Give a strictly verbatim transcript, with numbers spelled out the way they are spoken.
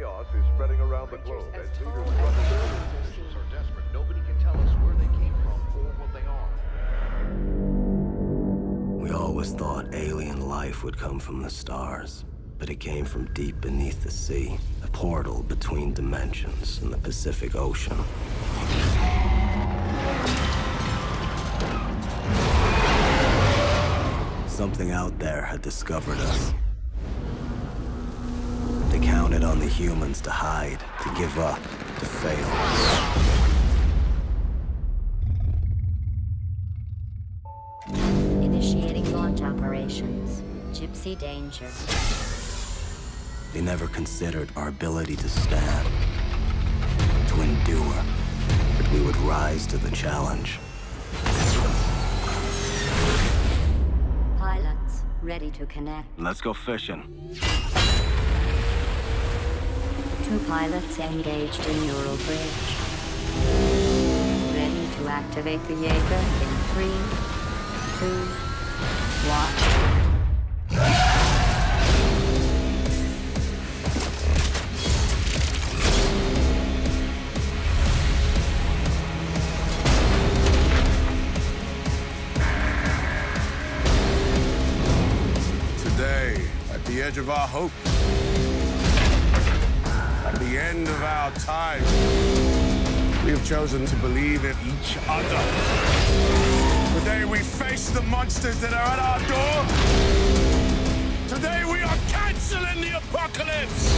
chaos is spreading around the globe as leaders are desperate. Nobody can tell us where they came from or what they are. We always thought alien life would come from the stars, but it came from deep beneath the sea, a portal between dimensions in the Pacific Ocean. Something out there had discovered us. They counted on the humans to hide, to give up, to fail. Initiating launch operations. Gypsy Danger. They never considered our ability to stand, to endure, that we would rise to the challenge. Pilots, ready to connect. Let's go fishing. Two pilots engaged in neural bridge. Ready to activate the Jaeger in three, two, the edge of our hope, at the end of our time, we have chosen to believe in each other. Today we face the monsters that are at our door. Today we are canceling the apocalypse.